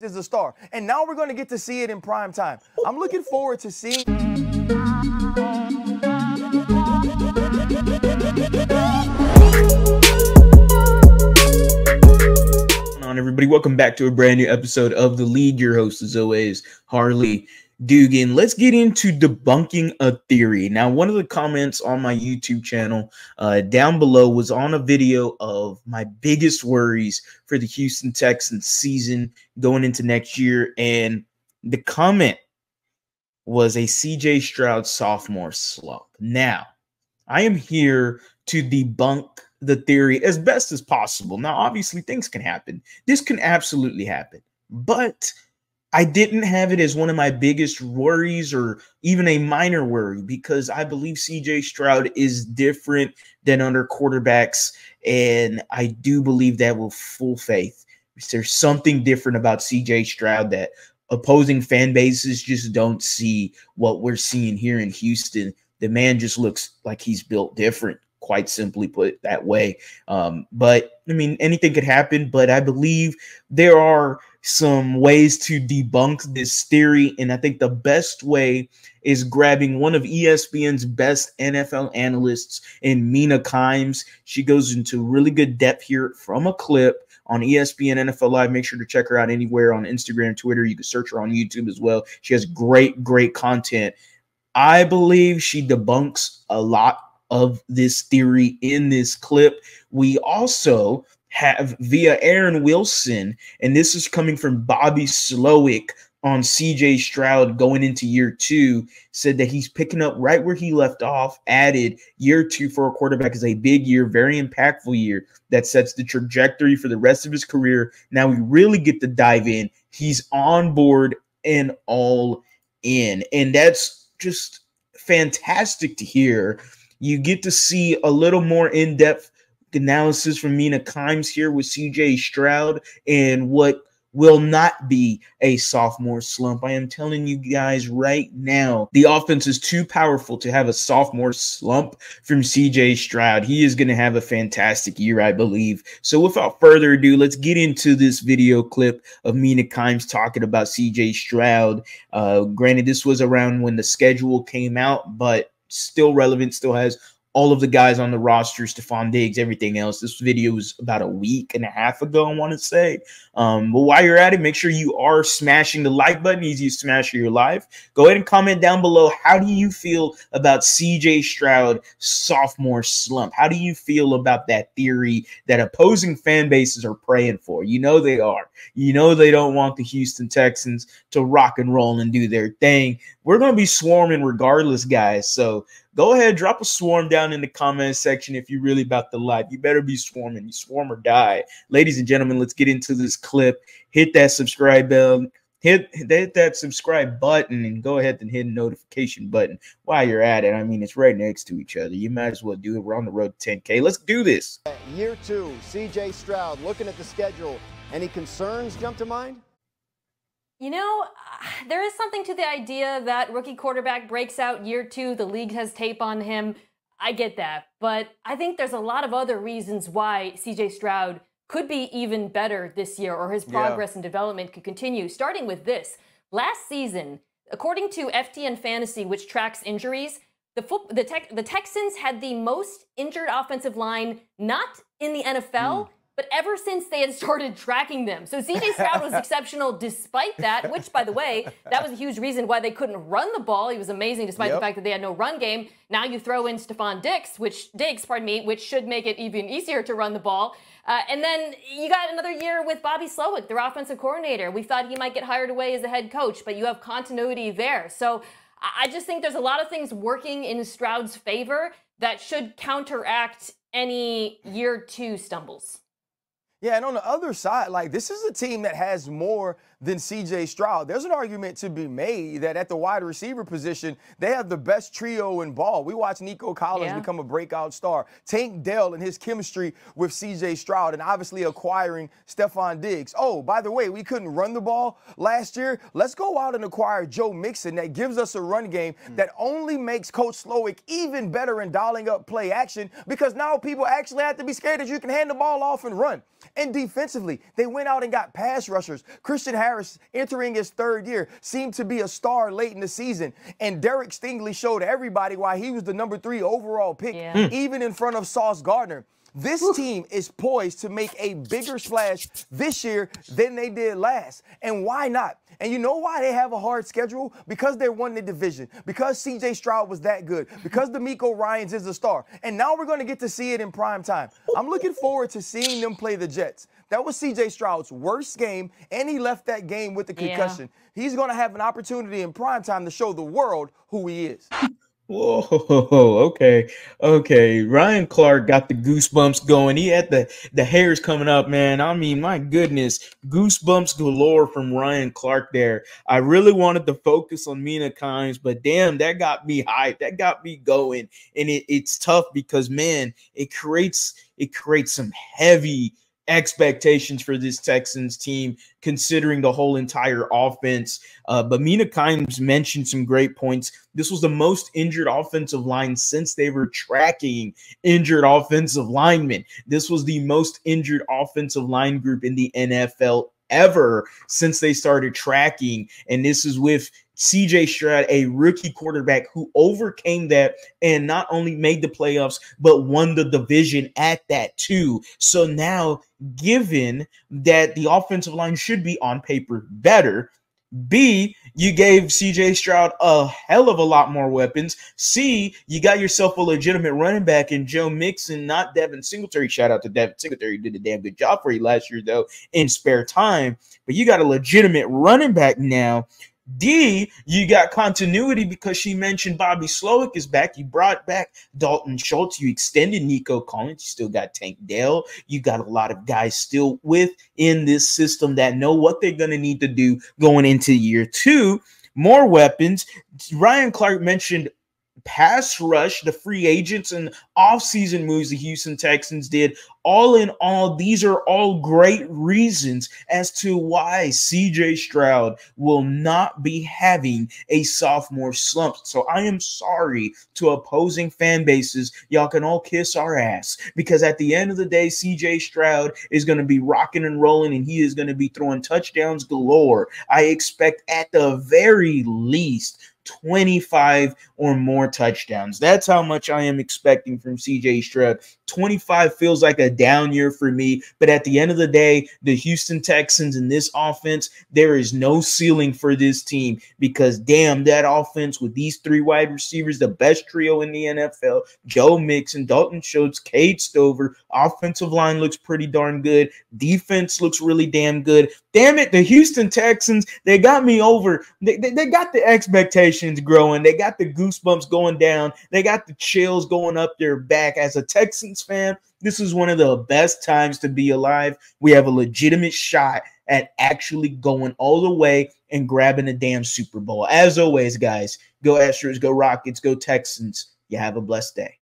is a star. And now we're going to get to see it in prime time. I'm looking forward to seeing... What's going on, everybody? Welcome back to a brand new episode of The League. Your host, as always, Harley Dugan. Let's get into debunking a theory. Now, one of the comments on my YouTube channel down below was on a video of my biggest worries for the Houston Texans season going into next year, and the comment was a CJ Stroud sophomore slump. Now, I am here to debunk the theory as best as possible. Now, obviously, things can happen. This can absolutely happen, but I didn't have it as one of my biggest worries or even a minor worry because I believe CJ Stroud is different than other quarterbacks, and I do believe that with full faith. There's something different about CJ Stroud that opposing fan bases just don't see what we're seeing here in Houston. The man just looks like he's built different, quite simply put that way. But, I mean, anything could happen, but I believe there are some ways to debunk this theory, and I think the best way is grabbing one of ESPN's best NFL analysts in Mina Kimes. She goes into really good depth here from a clip on ESPN NFL Live. Make sure to check her out anywhere on Instagram, Twitter. You can search her on YouTube as well. She has great, great content. I believe she debunks a lot of this theory in this clip. We also have via Aaron Wilson, and this is coming from Bobby Slowik on CJ Stroud going into year two, said that he's picking up right where he left off, added year two for a quarterback is a big year, very impactful year that sets the trajectory for the rest of his career. Now we really get to dive in. He's on board and all in, and that's just fantastic to hear. You get to see a little more in-depth analysis from Mina Kimes here with CJ Stroud and what will not be a sophomore slump. I am telling you guys right now, the offense is too powerful to have a sophomore slump from CJ Stroud. He is going to have a fantastic year, I believe. So without further ado, let's get into this video clip of Mina Kimes talking about CJ Stroud. Granted, this was around when the schedule came out, but still relevant, still has all of the guys on the roster, Stefon Diggs, everything else. This video was about a week and a half ago, I want to say. But while you're at it, make sure you are smashing the like button. Easiest smash of your life. Go ahead and comment down below. How do you feel about CJ Stroud sophomore slump? How do you feel about that theory that opposing fan bases are praying for? You know they are. You know they don't want the Houston Texans to rock and roll and do their thing. We're going to be swarming regardless, guys. So go ahead, drop a swarm down in the comments section if you're really about the life. You better be swarming. You swarm or die. Ladies and gentlemen, let's get into this clip. Hit that subscribe bell. Hit that subscribe button and go ahead and hit the notification button while you're at it. I mean, it's right next to each other. You might as well do it. We're on the road to 10K. Let's do this. Year two, CJ Stroud, looking at the schedule. Any concerns jump to mind? You know, there is something to the idea that rookie quarterback breaks out year two, the league has tape on him. I get that, but I think there's a lot of other reasons why CJ Stroud could be even better this year, or his progress and development could continue, starting with this. Last season, according to FTN Fantasy, which tracks injuries, the Texans had the most injured offensive line, not in the NFL, but ever since they had started tracking them. So CJ Stroud was exceptional despite that, which, by the way, that was a huge reason why they couldn't run the ball. He was amazing despite the fact that they had no run game. Now you throw in Stefon Diggs, which should make it even easier to run the ball. And then you got another year with Bobby Slowik, their offensive coordinator. We thought he might get hired away as a head coach, but you have continuity there. So I just think there's a lot of things working in Stroud's favor that should counteract any year two stumbles. Yeah, and on the other side, like, this is a team that has more than CJ Stroud. There's an argument to be made that at the wide receiver position, they have the best trio in ball. We watched Nico Collins become a breakout star. Tank Dell and his chemistry with CJ Stroud, and obviously acquiring Stefon Diggs. Oh, by the way, we couldn't run the ball last year. Let's go out and acquire Joe Mixon. That gives us a run game that only makes Coach Slowik even better in dialing up play action, because now people actually have to be scared that you can hand the ball off and run. And defensively, they went out and got pass rushers. Christian Harris, entering his third year, seemed to be a star late in the season. And Derek Stingley showed everybody why he was the number 3 overall pick, even in front of Sauce Gardner. This team is poised to make a bigger splash this year than they did last. And why not? And you know why they have a hard schedule? Because they won the division. Because CJ Stroud was that good. Because DeMeco Ryans is a star. And now we're going to get to see it in prime time. I'm looking forward to seeing them play the Jets. That was CJ Stroud's worst game, and he left that game with a concussion. Yeah. He's going to have an opportunity in prime time to show the world who he is. Whoa, okay, okay. Ryan Clark got the goosebumps going. He had the hairs coming up, man. I mean, my goodness, goosebumps galore from Ryan Clark there. I really wanted to focus on Mina Kimes, but damn, that got me hyped. That got me going, and it's tough because, man, it creates some heavy expectations for this Texans team, considering the whole entire offense. But Mina Kimes mentioned some great points. This was the most injured offensive line since they were tracking injured offensive linemen. This was the most injured offensive line group in the NFL ever since they started tracking. And this is with CJ Stroud, a rookie quarterback who overcame that and not only made the playoffs, but won the division at that too. So now, given that the offensive line should be on paper better, B, you gave CJ Stroud a hell of a lot more weapons. C, you got yourself a legitimate running back in Joe Mixon, not Devin Singletary. Shout out to Devin Singletary. Did a damn good job for you last year, though, in spare time. But you got a legitimate running back now. D, you got continuity because she mentioned Bobby Slowik is back. You brought back Dalton Schultz. You extended Nico Collins. You still got Tank Dell. You got a lot of guys still within this system that know what they're going to need to do going into year 2. More weapons. Ryan Clark mentioned pass rush, the free agents and offseason moves the Houston Texans did. All in all, these are all great reasons as to why CJ Stroud will not be having a sophomore slump. So I am sorry to opposing fan bases. Y'all can all kiss our ass, because at the end of the day, CJ Stroud is going to be rocking and rolling, and he is going to be throwing touchdowns galore. I expect at the very least 25 or more touchdowns. That's how much I am expecting from CJ Stroud. 25 feels like a down year for me, but at the end of the day, the Houston Texans and this offense, there is no ceiling for this team, because damn, that offense with these 3 wide receivers, the best trio in the NFL, Joe Mixon, Dalton Schultz, Cade Stover, offensive line looks pretty darn good. Defense looks really damn good. Damn it, the Houston Texans, they got me over. They got the expectations growing. They got the goosebumps going down. They got the chills going up their back. As a Texans fan, this is one of the best times to be alive. We have a legitimate shot at actually going all the way and grabbing a damn Super Bowl. As always, guys, go Astros, go Rockets, go Texans. You have a blessed day.